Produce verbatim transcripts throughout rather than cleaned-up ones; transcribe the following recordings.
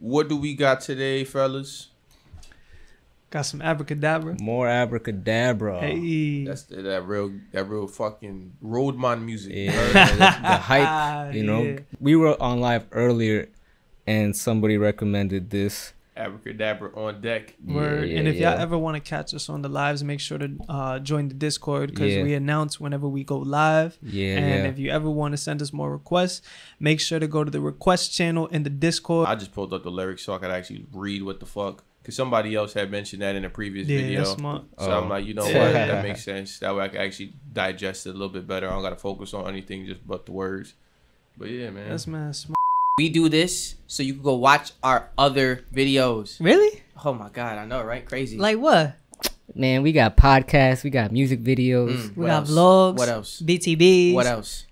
What do we got today, fellas? Got some abracadabra. More abracadabra. Hey, that's the, that real, that real fucking Roadman music. Yeah, the hype. You know, yeah. We were on live earlier, and somebody recommended this. Abracadabra on deck. Word. Yeah, yeah, and if y'all yeah. ever want to catch us on the lives, make sure to uh, join the Discord because yeah. we announce whenever we go live. Yeah. And yeah. if you ever want to send us more requests, make sure to go to the request channel in the Discord. I just pulled up the lyrics so I could actually read what the fuck. Because somebody else had mentioned that in a previous yeah, video. That's smart. So oh. I'm like, you know what? That makes sense. That way I can actually digest it a little bit better. I don't got to focus on anything just but the words. But yeah, man. That's mad smart. We do this so you can go watch our other videos. Really? Oh my God, I know, right? Crazy. Like what? Man, we got podcasts, we got music videos, mm, we got else? vlogs. What else? B T Bs. What else?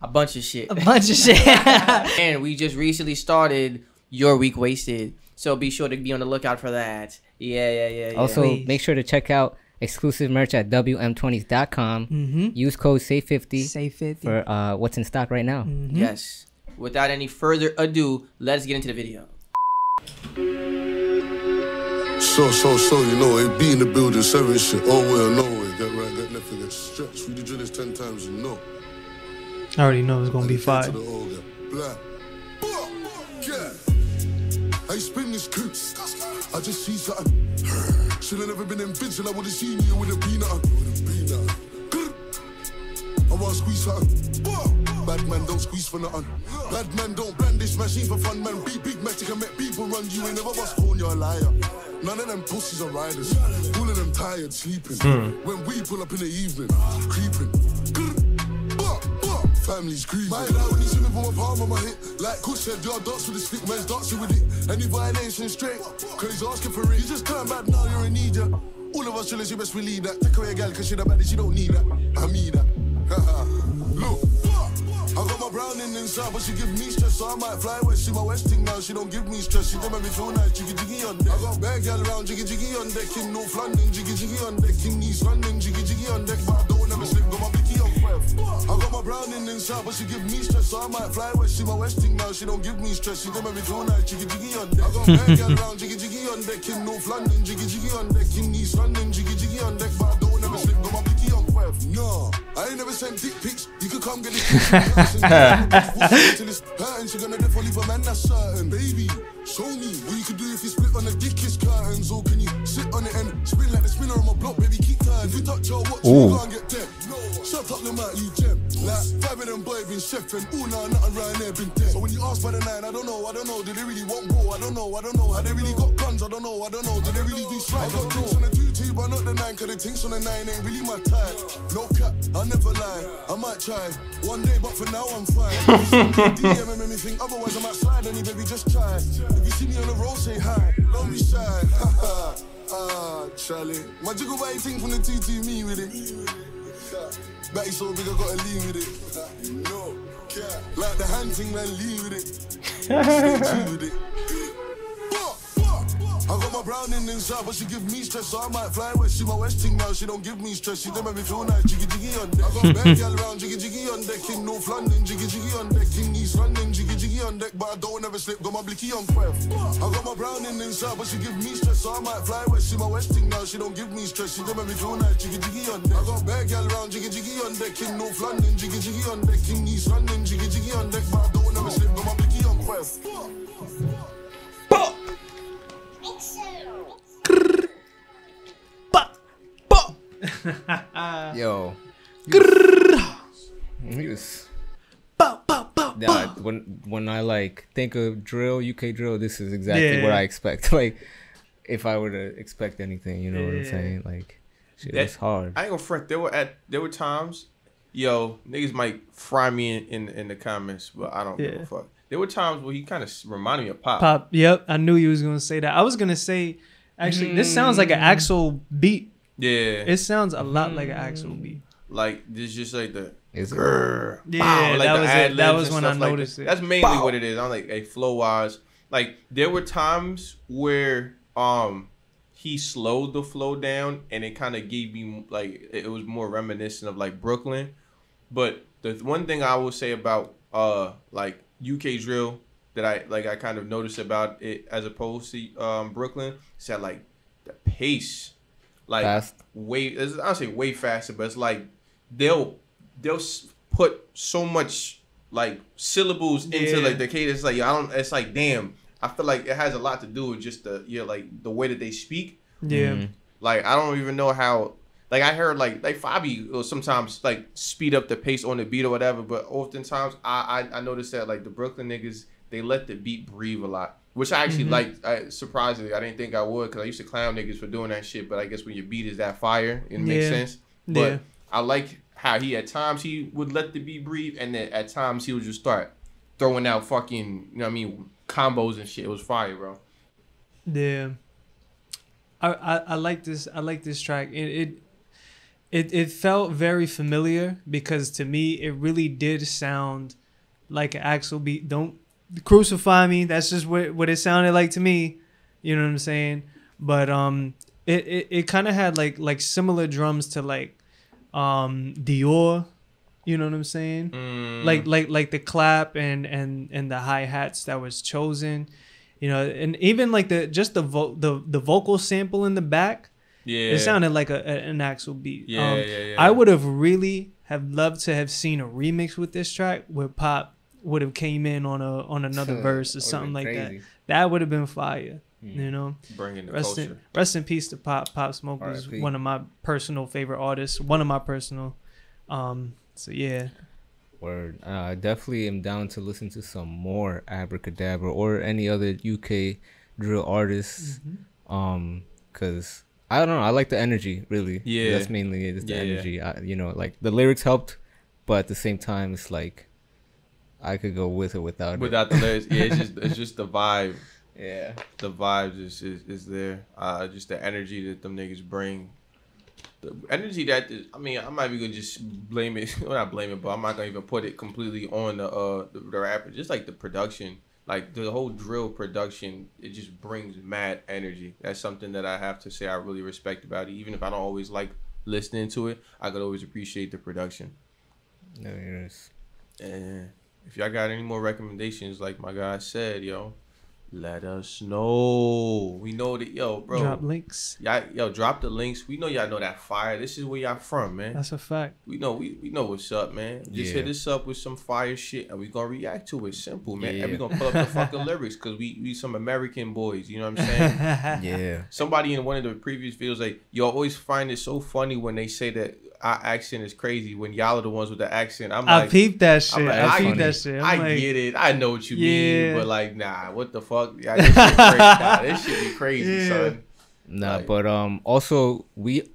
A bunch of shit. A bunch of shit. And we just recently started Your Week Wasted, so be sure to be on the lookout for that. Yeah, yeah, yeah. yeah. Also, Please. make sure to check out exclusive merch at W M twenties dot com. Mm-hmm. Use code save fifty. save fifty for uh, what's in stock right now. Mm-hmm. Yes. Without any further ado, let's get into the video. So, so, so, you know, it be in the building, serving shit, all way or no way. Get right, get left, and get stretched. We do this ten times, you know. I already know it's gonna be five. I spin this coupe. I just see something. Should have never been in bitch, I would have seen you with a peanut. I want to squeeze something. Bad man don't squeeze for nothing. Bad man don't brandish machines for fun, man. Be big magic and make people run. You ain't never was born, you're a liar. None of them pussies are riders. All of them tired, sleeping. Mm. When we pull up in the evening, creeping. Family's grieving. My life when he's in with my palm on my hip. Like Coach said, y'all dance with the stick, man's dancing with it. Any violation straight, cause he's asking for it. You just turn back now, you're in need ya. All of us chillers, you best believe that. Take away a gal, cause she that bad, she don't need that. I mean that. Look, I got my browning inside, but she give me stress, so I might fly away. See my Westing now, she don't give me stress. She don't make me feel nice, jiggy jiggy on deck. I got bad girl around, jiggy jiggy on deck. In North London, jiggy jiggy on deck. In East London, jiggy jiggy on deck. But I don't ever slip, got my Vicky on breath. I got my browning inside, but she give me stress, so I might fly away. See my Westing now, she don't give me stress. She don't make me feel nice, jiggy jiggy on deck. I got bad girl around, jiggy jiggy on deck. In North London, jiggy jiggy on deck. In East London, jiggy jiggy on deck. But I don't ever slip, got my Vicky on breath. No. I ain't never sent dick pics. You could come get it. Till it's hurting, she gonna death only for man, that's certain. Baby, show me what you could do if you split on the dickest curtains. Or can you sit on it and spin like the spinner on my block, baby? Keep turning. If you touch your watch, you can't get dead. Shut up, no matter you, gem. Like, five of them boys been chefing. Ooh, nah, nothing right there been dead. So when you ask for the nine, I don't know, I don't know. Do they really want go? I don't know, I don't know. Have they really got guns? I don't know, I don't know. Do they really do strikes? I got things on the two two, but not the nine, cause the things on the nine ain't really my type. No cap. I never lie, I might try one day, but for now I'm fine. D M made me think otherwise I'm outside, and baby just try. If you see me on the road, say hi, don't be shy. Ha ha, Charlie. My jiggle body thing from the T T me with it. Batty so big I gotta leave with it. No, like the hand thing, man, leave with it. Stay with it. I got my browning inside, but she give me stress, so I might fly away. See my Westing now, she don't give me stress. She don't make me feel nice, jiggy jiggy on deck. I got bad girl around, jiggy jiggy on deck. In North London, jiggy jiggy on deck. In East London, jiggy jiggy on deck. But I don't ever slip, got my blicky on breath. I got my browning inside, but she give me stress, so I might fly away. See my Westing now, she don't give me stress. She don't make me feel nice, jiggy jiggy on deck. I got bad girl around, jiggy jiggy on deck. In North London, jiggy jiggy on deck. In East London, jiggy jiggy on deck. But I don't ever slip, got my blicky on breath. Yo, he was, he was bow, bow, bow, nah, bow. when when I like think of drill, U K drill, this is exactly yeah. what I expect. Like, if I were to expect anything, you know yeah. what I'm saying? Like, shit, that's hard. I ain't gonna front. There were at there were times, yo, niggas might fry me in in, in the comments, but I don't yeah. give a fuck. There were times where he kind of reminded me of Pop. Pop. Yep, I knew you was gonna say that. I was gonna say, actually, mm. this sounds like an actual beat. Yeah, it sounds a lot like an actual beat. Like there's just like the it's grrr, yeah, bow, like that the was ad it. That was when I noticed like that. it. That's mainly bow. what it is. I'm like, hey, flow wise, like there were times where um he slowed the flow down, and it kind of gave me like it was more reminiscent of like Brooklyn. But the one thing I will say about uh like U K drill that I like I kind of noticed about it as opposed to um, Brooklyn is that like the pace, like Fast. way it's, I'll say way faster, but it's like they'll they'll put so much like syllables yeah. into like the cadence. It's like I don't. It's like damn. I feel like it has a lot to do with just the yeah like the way that they speak. Yeah. Mm-hmm. Like I don't even know how. Like I heard like like Fabi will sometimes like speed up the pace on the beat or whatever, but oftentimes I I, I noticed that like the Brooklyn niggas, they let the beat breathe a lot, which I actually mm-hmm. like. Surprisingly, I didn't think I would because I used to clown niggas for doing that shit, but I guess when your beat is that fire, it yeah. makes sense. But yeah. I like how he at times he would let the beat breathe, and then at times he would just start throwing out fucking you know what I mean combos and shit. It was fire, bro. Yeah, I I, I like this. I like this track. It. it It it felt very familiar because to me it really did sound like an Axl beat. Don't crucify me. That's just what what it sounded like to me. You know what I'm saying? But um, it it, it kind of had like like similar drums to like um Dior. You know what I'm saying? Mm. Like like like the clap and and and the hi hats that was chosen. You know, and even like the just the vo the the vocal sample in the back. Yeah, it sounded like a, a an Axl beat. Yeah, um, yeah, yeah. I would have really have loved to have seen a remix with this track where Pop would have came in on a on another verse or something like crazy. that. That would have been fire. Mm. You know, bringing the rest culture. In, rest in peace to Pop. Pop Smoke was one of my personal favorite artists. One of my personal. Um. So yeah. Word. Uh, I definitely am down to listen to some more Abra Cadabra or any other U K drill artists. Mm-hmm. Um. Cause. I don't know. I like the energy, really. Yeah, that's mainly it. It's the yeah, energy. Yeah. I, you know, like the lyrics helped, but at the same time, it's like I could go with or without. Without it. the lyrics, yeah. It's just it's just the vibe. Yeah, the vibe is is, is there. Uh, just the energy that them niggas bring. The energy that is, I mean, I'm not even gonna just blame it. Well, not blame it, but I'm not gonna even put it completely on the uh the, the rapper. Just like the production. Like the whole drill production, it just brings mad energy. That's something that I have to say I really respect about it. Even if I don't always like listening to it, I could always appreciate the production. Nice. And if y'all got any more recommendations, like my guy said, yo, let us know. We know that, yo, bro. Drop links. Y'all, yo, drop the links. We know y'all know that fire. This is where y'all from, man. That's a fact. We know, we, we know what's up, man. Just yeah. hit us up with some fire shit, and we gonna react to it. Simple, man. Yeah. And we gonna pull up the fucking lyrics because we we some American boys. You know what I'm saying? Yeah. Somebody in one of the previous videos like, you always find it so funny when they say that our accent is crazy when y'all are the ones with the accent. I'm like, I peep that shit. Like, I, I peep that shit. I'm I like, get it. I know what you yeah. mean, but like, nah, what the fuck. Yeah, this, shit nah, this shit be crazy, yeah. son. Nah, like, but um, also we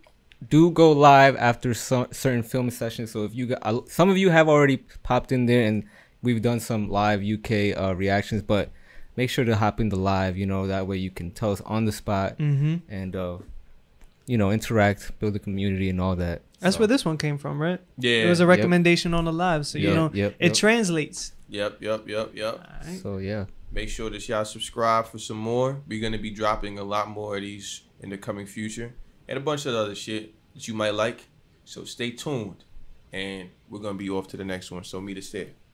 do go live after some certain film sessions. So if you got, uh, some of you have already popped in there, and we've done some live U K uh, reactions. But make sure to hop in the live. You know, that way you can tell us on the spot mm-hmm. and uh, you know, interact, build a community, and all that. That's so. Where this one came from, right? Yeah, it was a recommendation yep. on the live, so yep, you know yep, it yep. translates. Yep, yep, yep, yep. Right. So yeah. Make sure that y'all subscribe for some more. We're going to be dropping a lot more of these in the coming future. And a bunch of other shit that you might like. So stay tuned. And we're going to be off to the next one. So meet us there.